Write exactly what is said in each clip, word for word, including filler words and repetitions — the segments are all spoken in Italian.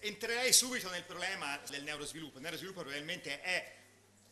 entrerei subito nel problema del neurosviluppo. Il neurosviluppo probabilmente è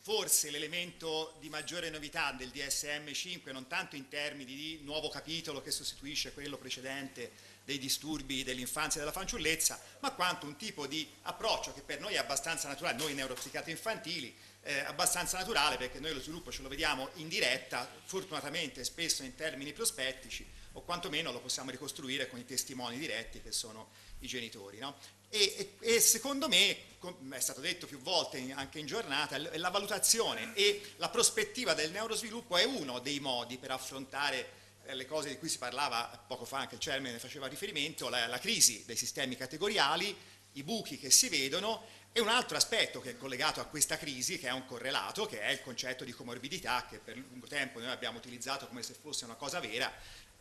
forse l'elemento di maggiore novità del D S M cinque, non tanto in termini di nuovo capitolo che sostituisce quello precedente dei disturbi dell'infanzia e della fanciullezza, ma quanto un tipo di approccio che per noi è abbastanza naturale, noi neuropsichiatri infantili, eh, abbastanza naturale, perché noi lo sviluppo ce lo vediamo in diretta, fortunatamente spesso in termini prospettici, o quantomeno lo possiamo ricostruire con i testimoni diretti che sono i genitori, no? E, e, e secondo me, come è stato detto più volte in, anche in giornata, la valutazione e la prospettiva del neurosviluppo è uno dei modi per affrontare le cose di cui si parlava poco fa, anche il Cermi ne faceva riferimento, la, la crisi dei sistemi categoriali, i buchi che si vedono, e un altro aspetto che è collegato a questa crisi, che è un correlato, che è il concetto di comorbidità, che per lungo tempo noi abbiamo utilizzato come se fosse una cosa vera,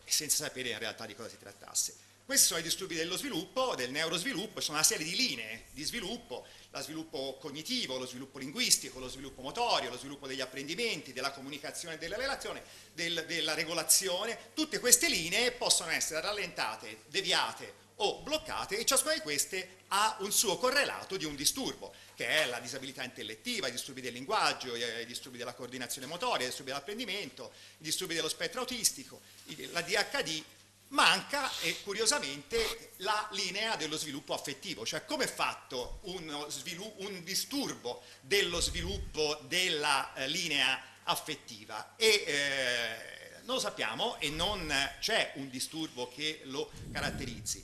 senza sapere in realtà di cosa si trattasse. Questi sono i disturbi dello sviluppo, del neurosviluppo, sono una serie di linee di sviluppo, lo sviluppo cognitivo, lo sviluppo linguistico, lo sviluppo motorio, lo sviluppo degli apprendimenti, della comunicazione e della relazione, del, della regolazione. Tutte queste linee possono essere rallentate, deviate o bloccate, e ciascuna di queste ha un suo correlato di un disturbo, che è la disabilità intellettiva, i disturbi del linguaggio, i disturbi della coordinazione motoria, i disturbi dell'apprendimento, i disturbi dello spettro autistico, la A D H D. Manca, e curiosamente, la linea dello sviluppo affettivo, cioè come è fatto uno sviluppo, un disturbo dello sviluppo della eh, linea affettiva, e eh, non lo sappiamo e non c'è un disturbo che lo caratterizzi.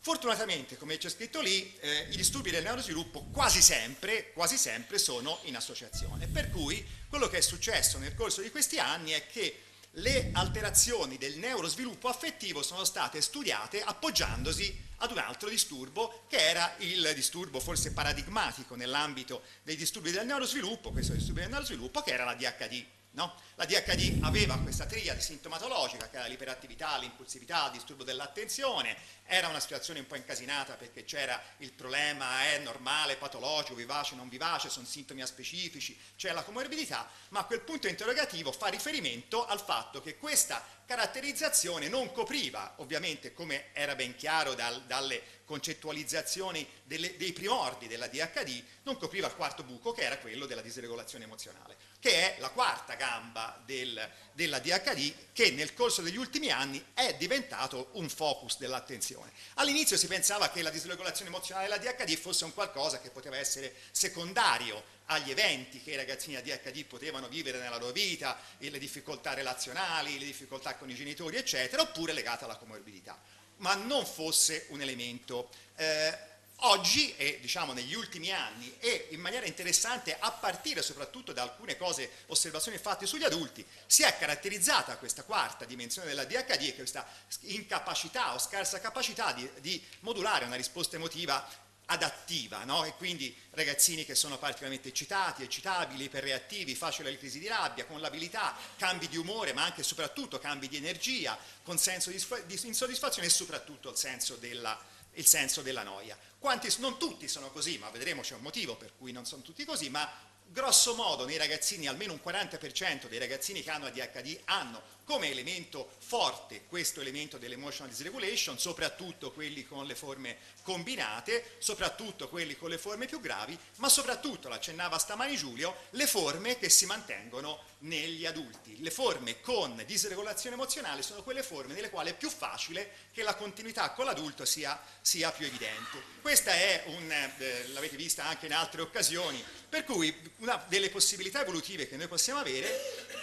Fortunatamente, come c'è scritto lì, eh, i disturbi del neurosviluppo quasi sempre, quasi sempre sono in associazione, per cui quello che è successo nel corso di questi anni è che le alterazioni del neurosviluppo affettivo sono state studiate appoggiandosi ad un altro disturbo, che era il disturbo forse paradigmatico nell'ambito dei disturbi del neurosviluppo, questo disturbo del neurosviluppo, che era la A D H D, no? La A D H D aveva questa triade sintomatologica, che era l'iperattività, l'impulsività, il disturbo dell'attenzione. Era una situazione un po' incasinata, perché c'era il problema è normale, patologico, vivace, non vivace, sono sintomi aspecifici, c'è la comorbidità, ma a quel punto interrogativo fa riferimento al fatto che questa caratterizzazione non copriva, ovviamente, come era ben chiaro dal, dalle concettualizzazioni delle, dei primordi della A D H D, non copriva il quarto buco, che era quello della disregolazione emozionale, che è la quarta gamba del, della A D H D, che nel corso degli ultimi anni è diventato un focus dell'attenzione. All'inizio si pensava che la disregolazione emozionale della A D H D fosse un qualcosa che poteva essere secondario agli eventi che i ragazzini A D H D potevano vivere nella loro vita, le difficoltà relazionali, le difficoltà con i genitori, eccetera, oppure legata alla comorbidità, ma non fosse un elemento. Eh, Oggi, e diciamo negli ultimi anni, e in maniera interessante a partire soprattutto da alcune cose, osservazioni fatte sugli adulti, si è caratterizzata questa quarta dimensione della A D H D, e questa incapacità o scarsa capacità di, di modulare una risposta emotiva adattiva, no? E quindi ragazzini che sono particolarmente eccitati, eccitabili, iperreattivi, facili alle crisi di rabbia, con labilità, cambi di umore, ma anche e soprattutto cambi di energia, con senso di, di insoddisfazione e soprattutto il senso della il senso della noia. Quanti, non tutti sono così, ma vedremo, c'è un motivo per cui non sono tutti così, ma grosso modo nei ragazzini, almeno un quaranta per cento dei ragazzini che hanno A D H D hanno come elemento forte questo elemento dell'emotional dysregulation, soprattutto quelli con le forme combinate, soprattutto quelli con le forme più gravi, ma soprattutto, l'accennava stamani Giulio, le forme che si mantengono negli adulti. Le forme con disregolazione emozionale sono quelle forme nelle quali è più facile che la continuità con l'adulto sia, sia più evidente. Questa è un, eh, l'avete vista anche in altre occasioni, per cui una delle possibilità evolutive che noi possiamo avere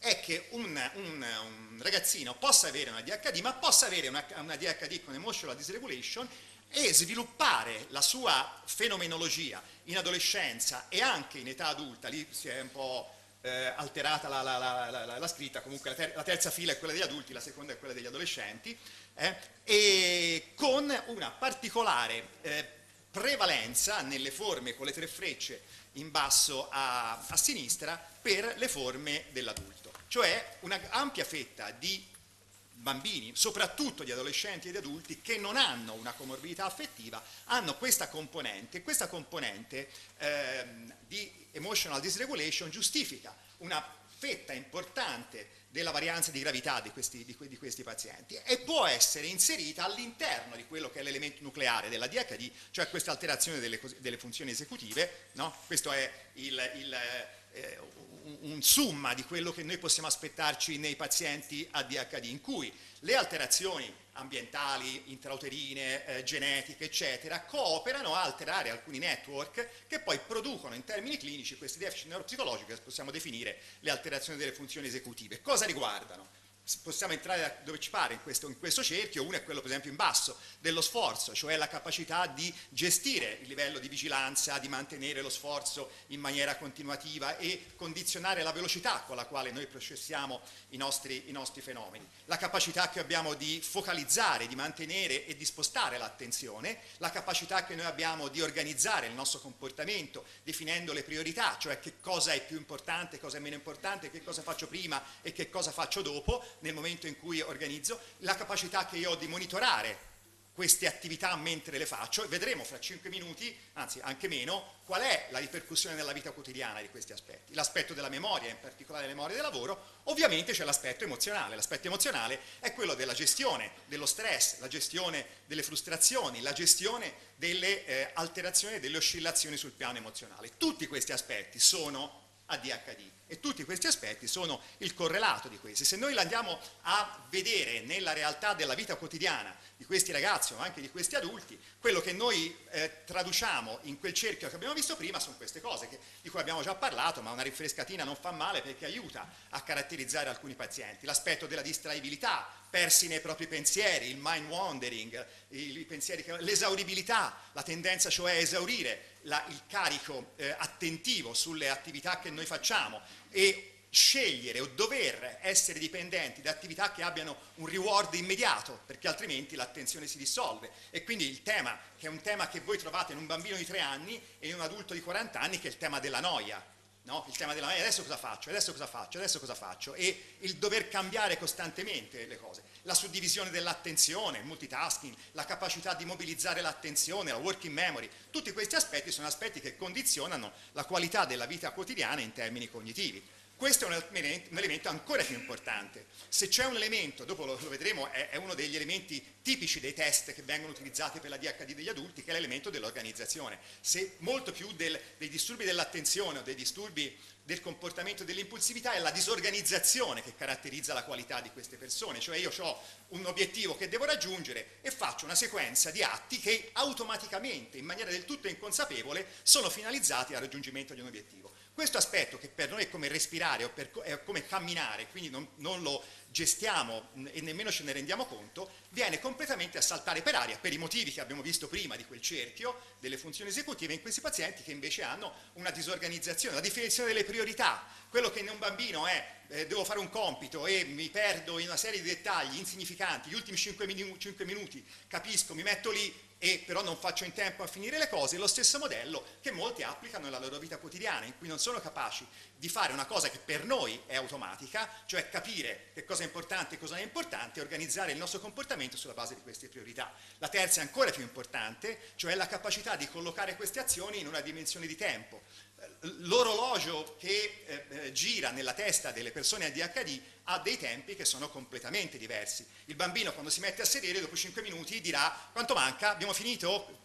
è che un, un, un ragazzino possa avere una A D H D, ma possa avere una, una A D H D con emotional dysregulation e sviluppare la sua fenomenologia in adolescenza e anche in età adulta. Lì si è un po' eh, alterata la, la, la, la, la scritta, comunque la, ter- la terza fila è quella degli adulti, la seconda è quella degli adolescenti, eh, e con una particolare eh, prevalenza nelle forme con le tre frecce in basso a, a sinistra per le forme dell'adulto, cioè un'ampia fetta di bambini, soprattutto di adolescenti e di adulti, che non hanno una comorbidità affettiva, hanno questa componente, questa componente ehm, di emotional dysregulation giustifica una fetta importante della varianza di gravità di questi, di, di questi pazienti e può essere inserita all'interno di quello che è l'elemento nucleare della A D H D, cioè questa alterazione delle, delle funzioni esecutive, no? Questo è il, il, eh, un summa di quello che noi possiamo aspettarci nei pazienti A D H D, in cui le alterazioni ambientali, intrauterine, eh, genetiche, eccetera, cooperano a alterare alcuni network che poi producono in termini clinici questi deficit neuropsicologici che possiamo definire le alterazioni delle funzioni esecutive. Cosa riguardano? Possiamo entrare dove ci pare in questo, in questo cerchio. Uno è quello, per esempio, in basso dello sforzo, cioè la capacità di gestire il livello di vigilanza, di mantenere lo sforzo in maniera continuativa e condizionare la velocità con la quale noi processiamo i nostri, i nostri fenomeni, la capacità che abbiamo di focalizzare, di mantenere e di spostare l'attenzione, la capacità che noi abbiamo di organizzare il nostro comportamento definendo le priorità, cioè che cosa è più importante, cosa è meno importante, che cosa faccio prima e che cosa faccio dopo nel momento in cui organizzo, la capacità che io ho di monitorare queste attività mentre le faccio, e vedremo fra cinque minuti, anzi anche meno, qual è la ripercussione nella vita quotidiana di questi aspetti. L'aspetto della memoria, in particolare la memoria del lavoro, ovviamente c'è l'aspetto emozionale. L'aspetto emozionale è quello della gestione dello stress, la gestione delle frustrazioni, la gestione delle eh, alterazioni, delle oscillazioni sul piano emozionale. Tutti questi aspetti sono A D H D e tutti questi aspetti sono il correlato di questi. Se noi andiamo a vedere nella realtà della vita quotidiana di questi ragazzi o anche di questi adulti, quello che noi eh, traduciamo in quel cerchio che abbiamo visto prima sono queste cose che, di cui abbiamo già parlato, ma una rinfrescatina non fa male perché aiuta a caratterizzare alcuni pazienti. L'aspetto della distraibilità, persi nei propri pensieri, il mind wandering, i pensieri che, l'esauribilità, la tendenza cioè a esaurire la, il carico eh, attentivo sulle attività che noi facciamo e scegliere o dover essere dipendenti da attività che abbiano un reward immediato, perché altrimenti l'attenzione si dissolve. E quindi il tema, che è un tema che voi trovate in un bambino di tre anni e in un adulto di quaranta anni, che è il tema della noia. No? Il tema della noia, adesso cosa faccio, adesso cosa faccio, adesso cosa faccio, e il dover cambiare costantemente le cose, la suddivisione dell'attenzione, il multitasking, la capacità di mobilizzare l'attenzione, la working memory, tutti questi aspetti sono aspetti che condizionano la qualità della vita quotidiana in termini cognitivi. Questo è un elemento ancora più importante. Se c'è un elemento, dopo lo vedremo, è uno degli elementi tipici dei test che vengono utilizzati per la A D H D degli adulti, che è l'elemento dell'organizzazione. Se molto più del, dei disturbi dell'attenzione o dei disturbi del comportamento dell'impulsività è la disorganizzazione che caratterizza la qualità di queste persone, cioè io ho un obiettivo che devo raggiungere e faccio una sequenza di atti che automaticamente, in maniera del tutto inconsapevole, sono finalizzati al raggiungimento di un obiettivo. Questo aspetto, che per noi è come respirare o per, è come camminare, quindi non, non lo gestiamo e nemmeno ce ne rendiamo conto, viene completamente a saltare per aria per i motivi che abbiamo visto prima di quel cerchio delle funzioni esecutive in questi pazienti che invece hanno una disorganizzazione, la definizione delle priorità. Quello che in un bambino è eh, devo fare un compito e mi perdo in una serie di dettagli insignificanti, gli ultimi cinque minuti, capisco, mi metto lì e però non faccio in tempo a finire le cose, è lo stesso modello che molti applicano nella loro vita quotidiana, in cui non sono capaci di fare una cosa che per noi è automatica, cioè capire che cosa è importante e cosa non è importante, e organizzare il nostro comportamento sulla base di queste priorità. La terza è ancora più importante, cioè la capacità di collocare queste azioni in una dimensione di tempo. L'orologio che eh, gira nella testa delle persone A D H D ha dei tempi che sono completamente diversi. Il bambino, quando si mette a sedere, dopo cinque minuti dirà: quanto manca? Abbiamo finito?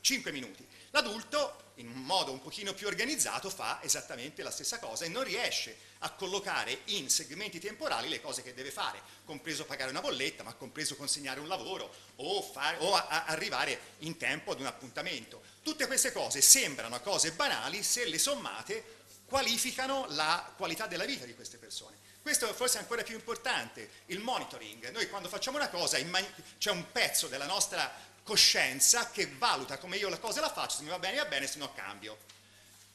cinque minuti. L'adulto, in un modo un pochino più organizzato, fa esattamente la stessa cosa e non riesce a collocare in segmenti temporali le cose che deve fare, compreso pagare una bolletta, ma compreso consegnare un lavoro o, fare, o a, a arrivare in tempo ad un appuntamento. Tutte queste cose sembrano cose banali, se le sommate qualificano la qualità della vita di queste persone. Questo è forse ancora più importante, il monitoring. Noi quando facciamo una cosa c'è un pezzo della nostra coscienza che valuta come io la cosa la faccio, se mi va bene va bene, se no cambio.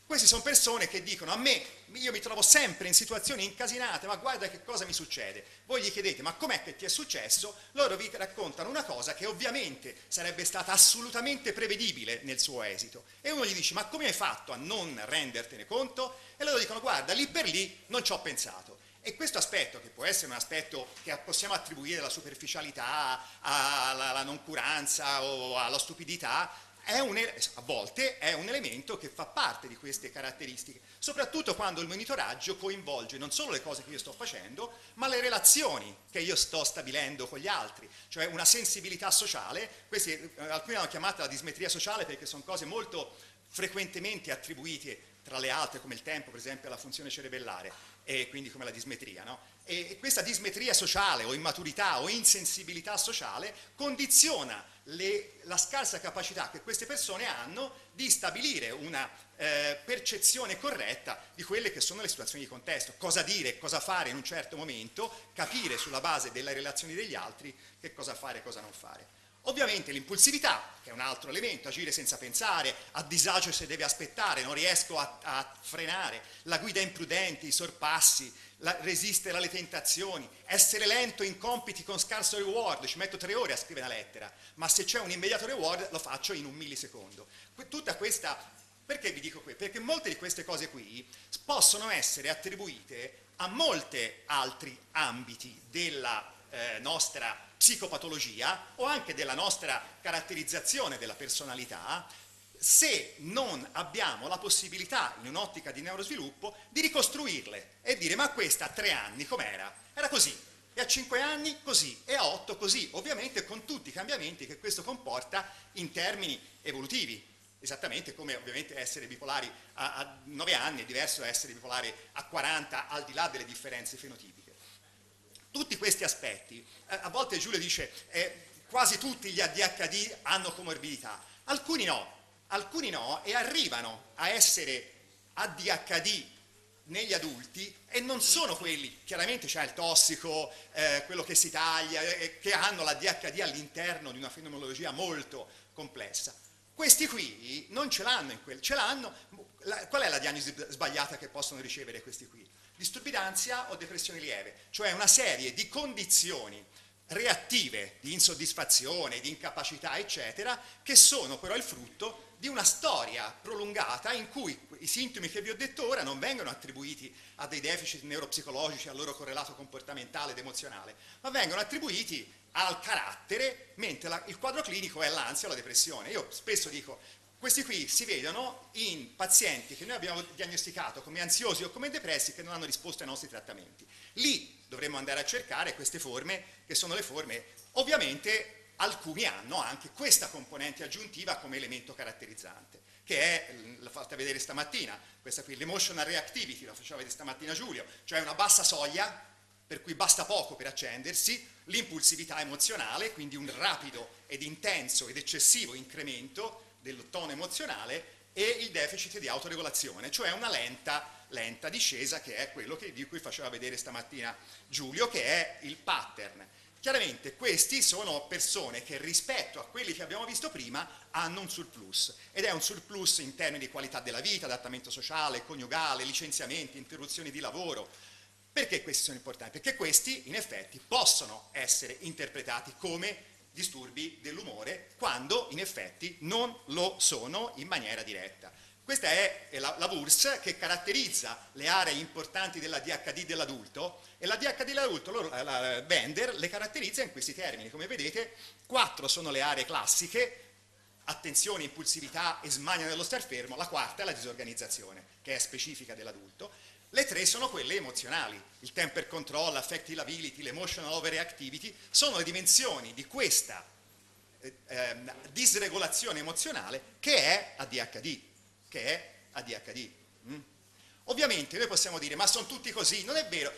Queste sono persone che dicono: a me, io mi trovo sempre in situazioni incasinate, ma guarda che cosa mi succede. Voi gli chiedete: ma com'è che ti è successo? Loro vi raccontano una cosa che ovviamente sarebbe stata assolutamente prevedibile nel suo esito. E uno gli dice: ma come hai fatto a non rendertene conto? E loro dicono: guarda, lì per lì non ci ho pensato. E questo aspetto, che può essere un aspetto che possiamo attribuire alla superficialità, alla noncuranza o alla stupidità, è un, a volte è un elemento che fa parte di queste caratteristiche, soprattutto quando il monitoraggio coinvolge non solo le cose che io sto facendo, ma le relazioni che io sto stabilendo con gli altri, cioè una sensibilità sociale. Questi, alcuni l'hanno chiamata la dismetria sociale perché sono cose molto frequentemente attribuite tra le altre, come il tempo per esempio, alla funzione cerebellare, e quindi come la dismetria, no? E questa dismetria sociale o immaturità o insensibilità sociale condiziona le, la scarsa capacità che queste persone hanno di stabilire una eh, percezione corretta di quelle che sono le situazioni di contesto, cosa dire, cosa fare in un certo momento, capire sulla base delle relazioni degli altri che cosa fare e cosa non fare. Ovviamente l'impulsività, che è un altro elemento, agire senza pensare, a disagio se deve aspettare, non riesco a, a frenare, la guida imprudente, i sorpassi, la, resistere alle tentazioni, essere lento in compiti con scarso reward, ci metto tre ore a scrivere una lettera, ma se c'è un immediato reward lo faccio in un millisecondo. Tutta questa, perché vi dico qui? Perché molte di queste cose qui possono essere attribuite a molti altri ambiti della eh, nostra psicopatologia o anche della nostra caratterizzazione della personalità, se non abbiamo la possibilità, in un'ottica di neurosviluppo, di ricostruirle e dire: ma questa a tre anni com'era? Era così, e a cinque anni così, e a otto così, ovviamente con tutti i cambiamenti che questo comporta in termini evolutivi. Esattamente come ovviamente essere bipolari a, a nove anni è diverso da essere bipolari a quaranta, al di là delle differenze fenotipiche. Tutti questi aspetti, eh, a volte Giulio dice eh, quasi tutti gli A D H D hanno comorbidità, alcuni no, alcuni no e arrivano a essere A D H D negli adulti e non sono quelli, chiaramente c'è il tossico, eh, quello che si taglia, eh, che hanno l'A D H D all'interno di una fenomenologia molto complessa. Questi qui non ce l'hanno, ce l'hanno, qual è la diagnosi sbagliata che possono ricevere questi qui? Disturbi d'ansia o depressione lieve, cioè una serie di condizioni reattive, di insoddisfazione, di incapacità, eccetera, che sono però il frutto di una storia prolungata in cui i sintomi che vi ho detto ora non vengono attribuiti a dei deficit neuropsicologici, al loro correlato comportamentale ed emozionale, ma vengono attribuiti al carattere, mentre la, il quadro clinico è l'ansia o la depressione. Io spesso dico: questi qui si vedono in pazienti che noi abbiamo diagnosticato come ansiosi o come depressi che non hanno risposto ai nostri trattamenti. Lì dovremmo andare a cercare queste forme, che sono le forme, ovviamente alcuni hanno anche questa componente aggiuntiva come elemento caratterizzante, che è, l'ho fatta vedere stamattina, questa qui, l'emotional reactivity, la faceva vedere stamattina Giulio, cioè una bassa soglia per cui basta poco per accendersi, l'impulsività emozionale, quindi un rapido ed intenso ed eccessivo incremento del tono emozionale, e il deficit di autoregolazione, cioè una lenta, lenta discesa, che è quello che, di cui faceva vedere stamattina Giulio, che è il pattern. Chiaramente questi sono persone che rispetto a quelli che abbiamo visto prima hanno un surplus, ed è un surplus in termini di qualità della vita, adattamento sociale, coniugale, licenziamenti, interruzioni di lavoro. Perché questi sono importanti? Perché questi in effetti possono essere interpretati come disturbi dell'umore quando in effetti non lo sono in maniera diretta. Questa è la, la WURS che caratterizza le aree importanti dell'A D H D dell'adulto, e l'A D H D dell'adulto, loro, la, la Bender, le caratterizza in questi termini. Come vedete, quattro sono le aree classiche: attenzione, impulsività e smania nello star fermo. La quarta è la disorganizzazione, che è specifica dell'adulto. Le tre sono quelle emozionali, il temper control, l'affective lability, l'emotional overreactivity, sono le dimensioni di questa eh, eh, disregolazione emozionale che è A D H D, che è A D H D. Mm. Ovviamente noi possiamo dire: ma sono tutti così, non è vero.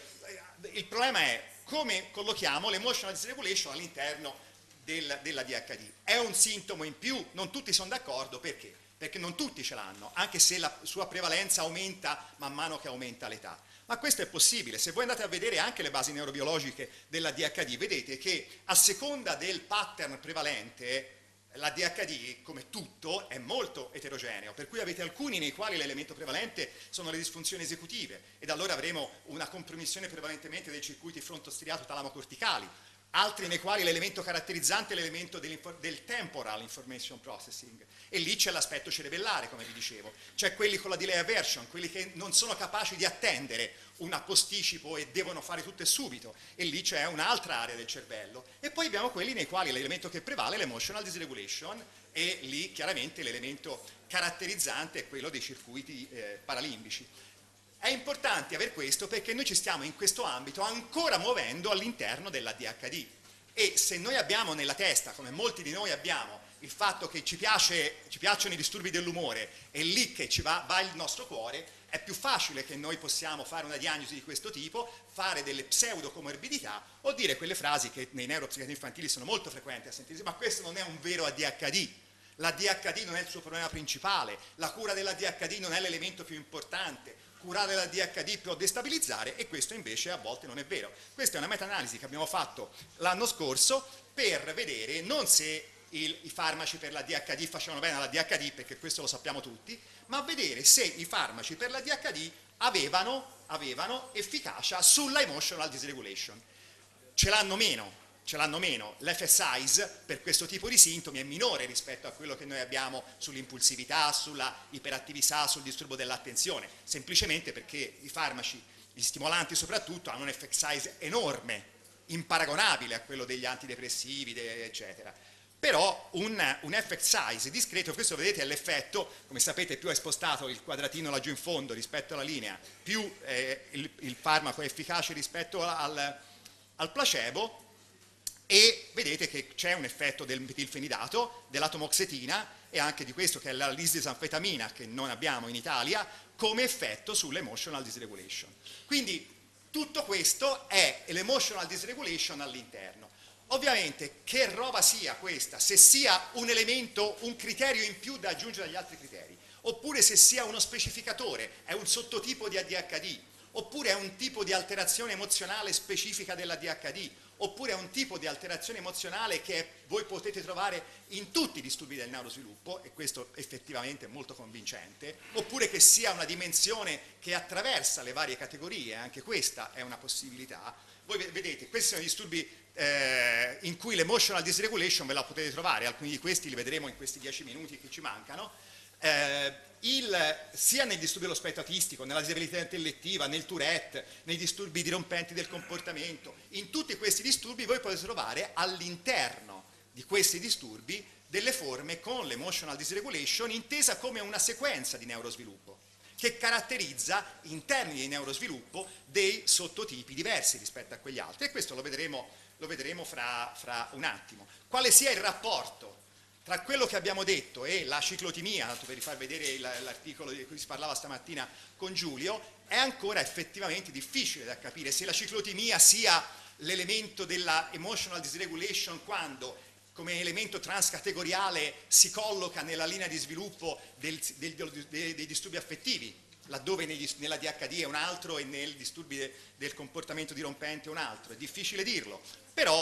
Il problema è come collochiamo l'emotional dysregulation all'interno del, dell'A D H D. È un sintomo in più, non tutti sono d'accordo, perché? Perché non tutti ce l'hanno, anche se la sua prevalenza aumenta man mano che aumenta l'età. Ma questo è possibile. Se voi andate a vedere anche le basi neurobiologiche dell'A D H D, vedete che a seconda del pattern prevalente, l'A D H D, come tutto, è molto eterogeneo, per cui avete alcuni nei quali l'elemento prevalente sono le disfunzioni esecutive, ed allora avremo una compromissione prevalentemente dei circuiti frontostriato-talamo-corticali, altri nei quali l'elemento caratterizzante è l'elemento del temporal information processing, e lì c'è l'aspetto cerebellare, come vi dicevo, c'è quelli con la delay aversion, quelli che non sono capaci di attendere un posticipo e devono fare tutto e subito, e lì c'è un'altra area del cervello, e poi abbiamo quelli nei quali l'elemento che prevale è l'emotional dysregulation, e lì chiaramente l'elemento caratterizzante è quello dei circuiti eh, paralimbici. È importante avere questo perché noi ci stiamo in questo ambito ancora muovendo all'interno della A D H D, e se noi abbiamo nella testa, come molti di noi abbiamo, il fatto che ci, piace, ci piacciono i disturbi dell'umore, è lì che ci va, va il nostro cuore, è più facile che noi possiamo fare una diagnosi di questo tipo, fare delle pseudocomorbidità o dire quelle frasi che nei neuropsichiatri infantili sono molto frequenti a sentirsi: ma questo non è un vero A D H D. L'A D H D non è il suo problema principale, la cura dell'A D H D non è l'elemento più importante, curare l'A D H D può destabilizzare, e questo invece a volte non è vero. Questa è una meta-analisi che abbiamo fatto l'anno scorso per vedere non se il, i farmaci per l'A D H D facevano bene all'A D H D, perché questo lo sappiamo tutti, ma vedere se i farmaci per l'A D H D avevano, avevano efficacia sulla emotional dysregulation. Ce l'hanno meno. ce l'hanno meno, l'F S I S per questo tipo di sintomi è minore rispetto a quello che noi abbiamo sull'impulsività, sulla iperattività, sul disturbo dell'attenzione, semplicemente perché i farmaci, gli stimolanti soprattutto, hanno un F S I S enorme, imparagonabile a quello degli antidepressivi, eccetera. Però un, un F S I S discreto, questo vedete è l'effetto, come sapete più è spostato il quadratino laggiù in fondo rispetto alla linea, più eh, il, il farmaco è efficace rispetto al, al placebo, e vedete che c'è un effetto del metilfenidato, dell'atomoxetina e anche di questo che è la lisdexanfetamina, che non abbiamo in Italia, come effetto sull'emotional dysregulation. Quindi tutto questo è l'emotional dysregulation all'interno. Ovviamente che roba sia questa, se sia un elemento, un criterio in più da aggiungere agli altri criteri, oppure se sia uno specificatore, è un sottotipo di A D H D, oppure è un tipo di alterazione emozionale specifica dell'A D H D, oppure è un tipo di alterazione emozionale che voi potete trovare in tutti i disturbi del neurosviluppo, e questo effettivamente è molto convincente, oppure che sia una dimensione che attraversa le varie categorie, anche questa è una possibilità. Voi vedete, questi sono i disturbi eh, in cui l'emotional dysregulation ve la potete trovare, alcuni di questi li vedremo in questi dieci minuti che ci mancano, eh, Il, sia nel disturbo dello spettro autistico, nella disabilità intellettiva, nel Tourette, nei disturbi dirompenti del comportamento, in tutti questi disturbi voi potete trovare all'interno di questi disturbi delle forme con l'emotional dysregulation intesa come una sequenza di neurosviluppo che caratterizza in termini di neurosviluppo dei sottotipi diversi rispetto a quegli altri, e questo lo vedremo, lo vedremo fra, fra un attimo. Quale sia il rapporto tra quello che abbiamo detto e la ciclotimia, tanto per rifar vedere l'articolo di cui si parlava stamattina con Giulio, è ancora effettivamente difficile da capire se la ciclotimia sia l'elemento della emotional dysregulation quando come elemento transcategoriale si colloca nella linea di sviluppo del, del, del, dei disturbi affettivi, laddove nella A D H D è un altro e nei disturbi de, del comportamento dirompente è un altro. È difficile dirlo, però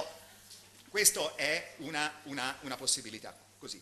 questa è una, una, una possibilità. Così.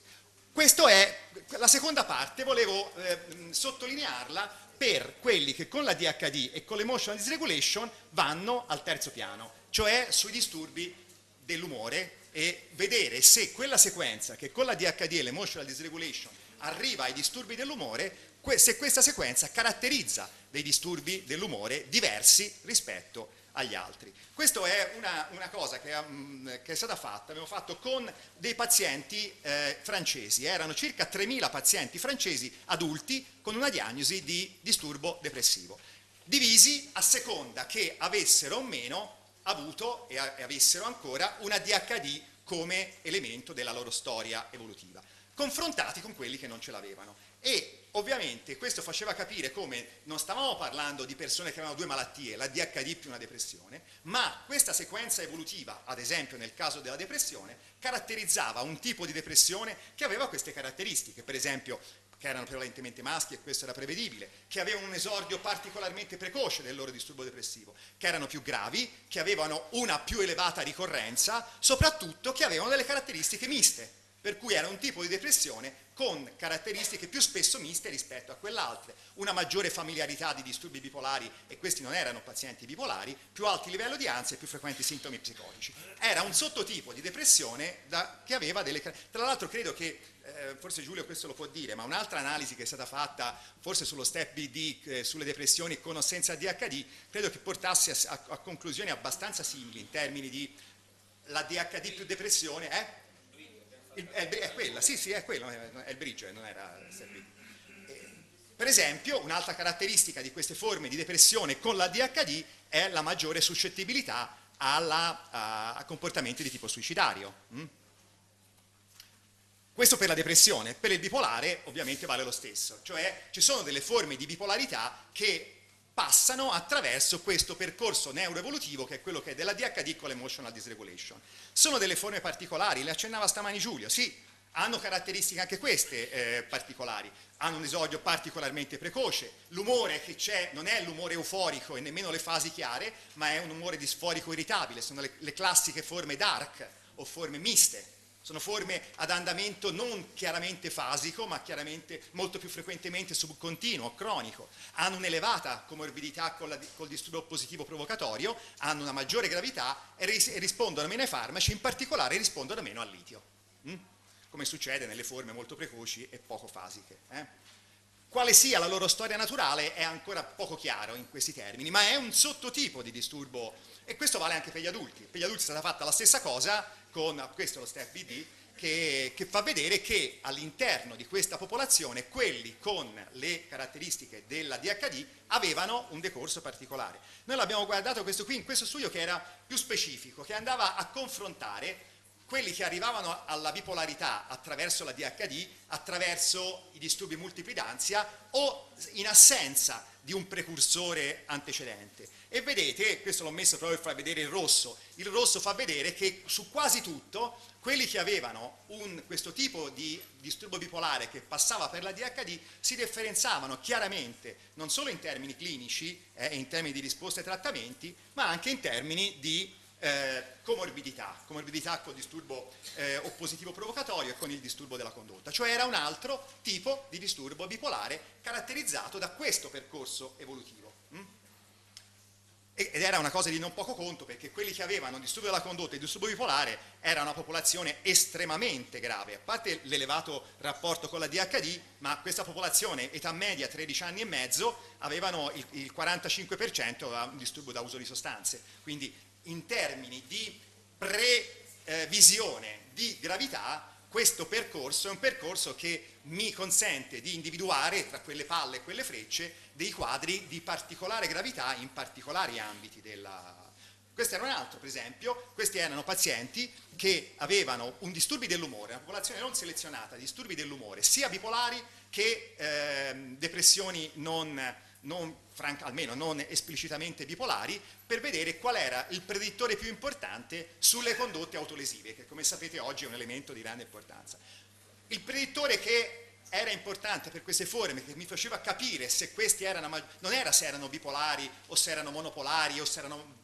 Questa è la seconda parte, volevo eh, sottolinearla per quelli che con la A D H D e con l'emotional dysregulation vanno al terzo piano, cioè sui disturbi dell'umore, e vedere se quella sequenza che con la A D H D e l'emotional dysregulation arriva ai disturbi dell'umore, que se questa sequenza caratterizza dei disturbi dell'umore diversi rispetto a agli altri. Questa è una, una cosa che, um, che è stata fatta, abbiamo fatto con dei pazienti eh, francesi, erano circa tremila pazienti francesi adulti con una diagnosi di disturbo depressivo, divisi a seconda che avessero o meno avuto e, a, e avessero ancora una A D H D come elemento della loro storia evolutiva, confrontati con quelli che non ce l'avevano. E ovviamente questo faceva capire come non stavamo parlando di persone che avevano due malattie, la A D H D più una depressione, ma questa sequenza evolutiva, ad esempio nel caso della depressione, caratterizzava un tipo di depressione che aveva queste caratteristiche, per esempio che erano prevalentemente maschi, e questo era prevedibile, che avevano un esordio particolarmente precoce del loro disturbo depressivo, che erano più gravi, che avevano una più elevata ricorrenza, soprattutto che avevano delle caratteristiche miste, per cui era un tipo di depressione con caratteristiche più spesso miste rispetto a quell'altra, una maggiore familiarità di disturbi bipolari, e questi non erano pazienti bipolari, più alti livelli di ansia e più frequenti sintomi psicotici. Era un sottotipo di depressione da, che aveva delle... Tra l'altro credo che, eh, forse Giulio questo lo può dire, ma un'altra analisi che è stata fatta forse sullo step B D, eh, sulle depressioni con o senza A D H D, credo che portasse a, a, a conclusioni abbastanza simili in termini di l'A D H D più depressione, eh? Il, è, è quella, sì sì è quello, è il brigio, non era servito. Eh, per esempio un'altra caratteristica di queste forme di depressione con l'A D H D è la maggiore suscettibilità alla, a, a comportamenti di tipo suicidario. Mm? Questo per la depressione, per il bipolare ovviamente vale lo stesso, cioè ci sono delle forme di bipolarità che passano attraverso questo percorso neuroevolutivo che è quello che è dell'A D H D con l'emotional dysregulation. Sono delle forme particolari, le accennava stamani Giulio, sì, hanno caratteristiche anche queste eh, particolari, hanno un esordio particolarmente precoce, l'umore che c'è non è l'umore euforico e nemmeno le fasi chiare, ma è un umore disforico irritabile, sono le, le classiche forme dark o forme miste. Sono forme ad andamento non chiaramente fasico, ma chiaramente molto più frequentemente subcontinuo, cronico. Hanno un'elevata comorbidità col, col disturbo positivo provocatorio, hanno una maggiore gravità e, ris e rispondono meno ai farmaci, in particolare rispondono meno al litio, mm? come succede nelle forme molto precoci e poco fasiche. Eh? Quale sia la loro storia naturale è ancora poco chiaro in questi termini, ma è un sottotipo di disturbo, e questo vale anche per gli adulti. Per gli adulti è stata fatta la stessa cosa, con questo è lo step B D, che, che fa vedere che all'interno di questa popolazione quelli con le caratteristiche dell'A D H D avevano un decorso particolare. Noi l'abbiamo guardato questo qui in questo studio che era più specifico, che andava a confrontare quelli che arrivavano alla bipolarità attraverso l'A D H D, attraverso i disturbi multipli d'ansia o in assenza di un precursore antecedente. E vedete, questo l'ho messo proprio per far vedere il rosso, il rosso fa vedere che su quasi tutto quelli che avevano un, questo tipo di disturbo bipolare che passava per l'A D H D si differenziavano chiaramente non solo in termini clinici e eh, in termini di risposta ai trattamenti, ma anche in termini di eh, comorbidità, comorbidità col disturbo eh, oppositivo provocatorio e con il disturbo della condotta, cioè era un altro tipo di disturbo bipolare caratterizzato da questo percorso evolutivo. Mm? Ed era una cosa di non poco conto, perché quelli che avevano disturbo della condotta e disturbo bipolare era una popolazione estremamente grave, a parte l'elevato rapporto con la D H D, ma questa popolazione, età media tredici anni e mezzo, avevano il, il quarantacinque per cento aveva un disturbo da uso di sostanze, quindi in termini di previsione di gravità questo percorso è un percorso che mi consente di individuare tra quelle palle e quelle frecce dei quadri di particolare gravità in particolari ambiti della... Questo era un altro, per esempio, questi erano pazienti che avevano un disturbi dell'umore, una popolazione non selezionata, disturbi dell'umore, sia bipolari che eh, depressioni non... Non, franca, almeno non esplicitamente bipolari, per vedere qual era il predittore più importante sulle condotte autolesive, che come sapete oggi è un elemento di grande importanza. Il predittore che era importante per queste forme, che mi faceva capire se questi erano, non era se erano bipolari o se erano monopolari, o se erano,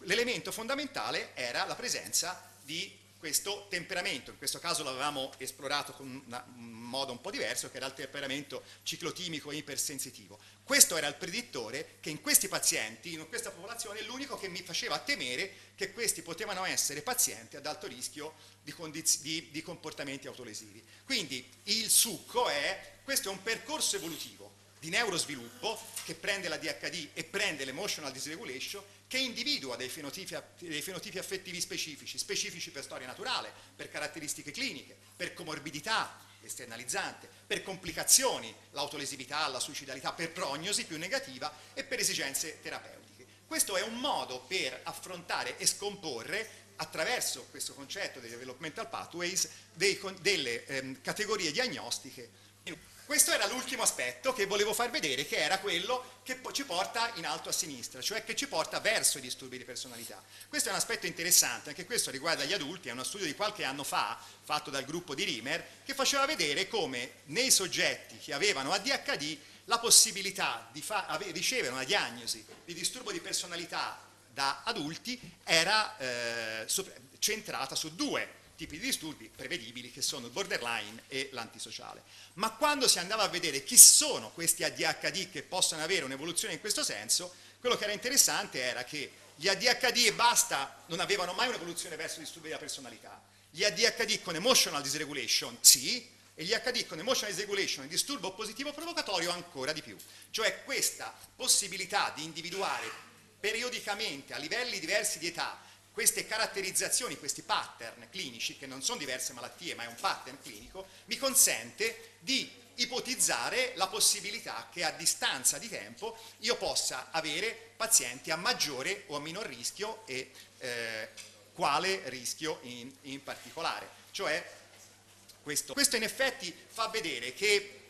l'elemento fondamentale era la presenza di questo temperamento, in questo caso l'avevamo esplorato con una, un modo un po' diverso, che era il temperamento ciclotimico e ipersensitivo. Questo era il predittore che in questi pazienti, in questa popolazione, è l'unico che mi faceva temere che questi potevano essere pazienti ad alto rischio di, di, di comportamenti autolesivi. Quindi il succo è, questo è un percorso evolutivo di neurosviluppo che prende la D H D e prende l'emotional dysregulation, che individua dei fenotipi, dei fenotipi affettivi specifici, specifici per storia naturale, per caratteristiche cliniche, per comorbidità esternalizzante, per complicazioni, l'autolesività, la suicidalità, per prognosi più negativa e per esigenze terapeutiche. Questo è un modo per affrontare e scomporre, attraverso questo concetto dei developmental pathways, dei, delle ehm, categorie diagnostiche. Questo era l'ultimo aspetto che volevo far vedere, che era quello che ci porta in alto a sinistra, cioè che ci porta verso i disturbi di personalità. Questo è un aspetto interessante, anche questo riguarda gli adulti, è uno studio di qualche anno fa, fatto dal gruppo di Rimer, che faceva vedere come nei soggetti che avevano A D H D la possibilità di ricevere una diagnosi di disturbo di personalità da adulti era eh, centrata su due tipi di disturbi prevedibili che sono il borderline e l'antisociale. Ma quando si andava a vedere chi sono questi A D H D che possono avere un'evoluzione in questo senso, quello che era interessante era che gli A D H D e basta non avevano mai un'evoluzione verso i disturbi della personalità. Gli A D H D con emotional dysregulation sì, e gli A D H D con emotional dysregulation e disturbo positivo provocatorio ancora di più. Cioè questa possibilità di individuare periodicamente a livelli diversi di età queste caratterizzazioni, questi pattern clinici, che non sono diverse malattie ma è un pattern clinico, mi consente di ipotizzare la possibilità che a distanza di tempo io possa avere pazienti a maggiore o a minor rischio e eh, quale rischio in, in particolare. Cioè questo. questo in effetti fa vedere che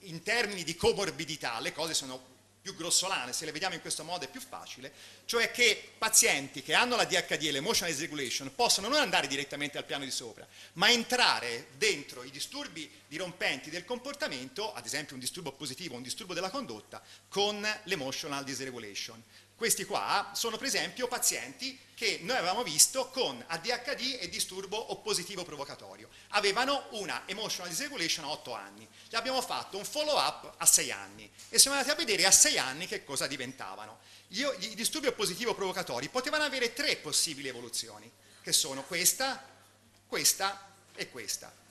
in termini di comorbidità le cose sono più grossolane, se le vediamo in questo modo è più facile, cioè che pazienti che hanno la A D H D e l'emotional dysregulation possono non andare direttamente al piano di sopra, ma entrare dentro i disturbi dirompenti del comportamento, ad esempio un disturbo positivo, un disturbo della condotta, con l'emotional dysregulation. Questi qua sono per esempio pazienti che noi avevamo visto con A D H D e disturbo oppositivo provocatorio. Avevano una emotional dysregulation a otto anni. Gli abbiamo fatto un follow up a sei anni e siamo andati a vedere a sei anni che cosa diventavano. Gli, gli disturbi oppositivo provocatori potevano avere tre possibili evoluzioni, che sono questa, questa e questa.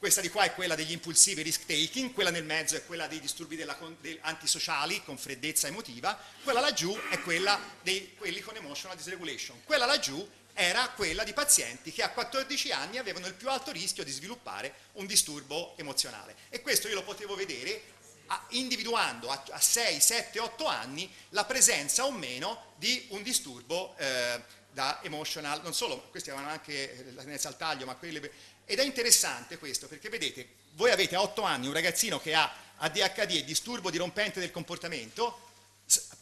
Questa di qua è quella degli impulsivi risk taking, quella nel mezzo è quella dei disturbi della, del, antisociali con freddezza emotiva, quella laggiù è quella dei quelli con emotional dysregulation, quella laggiù era quella di pazienti che a quattordici anni avevano il più alto rischio di sviluppare un disturbo emozionale. E questo io lo potevo vedere a, individuando a, a sei, sette, otto anni la presenza o meno di un disturbo eh, da emotional, non solo, questi avevano anche la tendenza al taglio, ma quelli... Ed è interessante questo perché vedete, voi avete a otto anni un ragazzino che ha A D H D e disturbo dirompente del comportamento,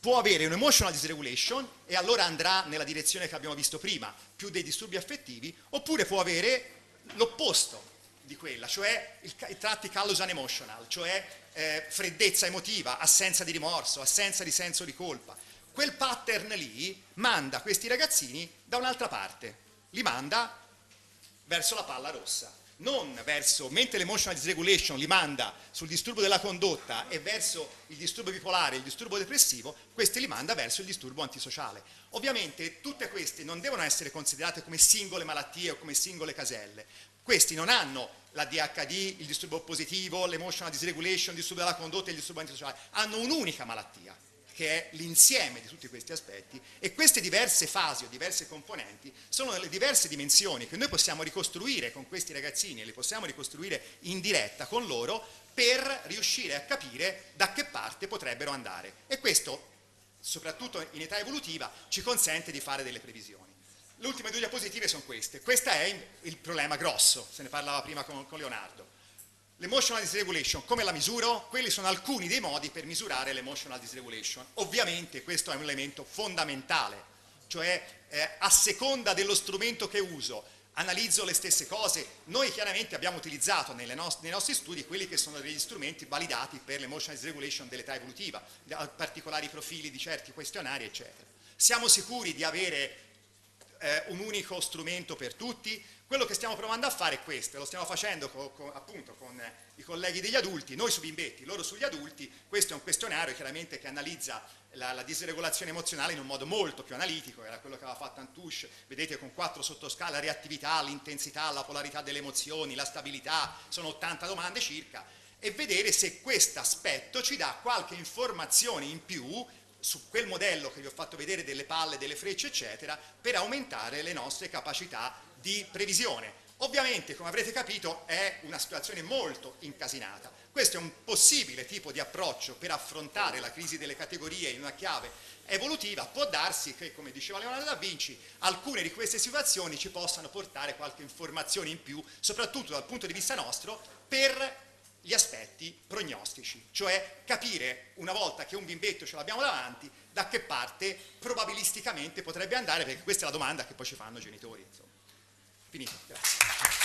può avere un emotional dysregulation e allora andrà nella direzione che abbiamo visto prima, più dei disturbi affettivi, oppure può avere l'opposto di quella, cioè il, i tratti callous unemotional, cioè eh, freddezza emotiva, assenza di rimorso, assenza di senso di colpa. Quel pattern lì manda questi ragazzini da un'altra parte, li manda verso la palla rossa, non verso, mentre l'emotional dysregulation li manda sul disturbo della condotta e verso il disturbo bipolare, il disturbo depressivo, questi li manda verso il disturbo antisociale. Ovviamente tutte queste non devono essere considerate come singole malattie o come singole caselle, questi non hanno l'A D H D, il disturbo positivo, l'emotional dysregulation, il disturbo della condotta e il disturbo antisociale, hanno un'unica malattia, che è l'insieme di tutti questi aspetti, e queste diverse fasi o diverse componenti sono le diverse dimensioni che noi possiamo ricostruire con questi ragazzini e le possiamo ricostruire in diretta con loro per riuscire a capire da che parte potrebbero andare. E questo, soprattutto in età evolutiva, ci consente di fare delle previsioni. Le ultime due diapositive sono queste. Questo è il problema grosso, se ne parlava prima con, con Leonardo. L'emotional dysregulation, come la misuro? Quelli sono alcuni dei modi per misurare l'emotional dysregulation. Ovviamente questo è un elemento fondamentale, cioè eh, a seconda dello strumento che uso, analizzo le stesse cose. Noi chiaramente abbiamo utilizzato nelle nost- nei nostri studi quelli che sono degli strumenti validati per l'emotional dysregulation dell'età evolutiva, particolari profili di certi questionari, eccetera. Siamo sicuri di avere eh, un unico strumento per tutti? Quello che stiamo provando a fare è questo, lo stiamo facendo co, co, appunto con i colleghi degli adulti, noi sui bimbetti, loro sugli adulti. Questo è un questionario chiaramente che analizza la, la disregolazione emozionale in un modo molto più analitico, era quello che aveva fatto Antush, vedete con quattro sottoscale, la reattività, l'intensità, la polarità delle emozioni, la stabilità, sono ottanta domande circa, e vedere se questo aspetto ci dà qualche informazione in più su quel modello che vi ho fatto vedere delle palle, delle frecce eccetera, per aumentare le nostre capacità di previsione. Ovviamente, come avrete capito, è una situazione molto incasinata. Questo è un possibile tipo di approccio per affrontare la crisi delle categorie in una chiave evolutiva. Può darsi che, come diceva Leonardo da Vinci, alcune di queste situazioni ci possano portare qualche informazione in più, soprattutto dal punto di vista nostro, per gli aspetti prognostici, cioè capire una volta che un bimbetto ce l'abbiamo davanti da che parte probabilisticamente potrebbe andare, perché questa è la domanda che poi ci fanno i genitori. Insomma. Finito, grazie.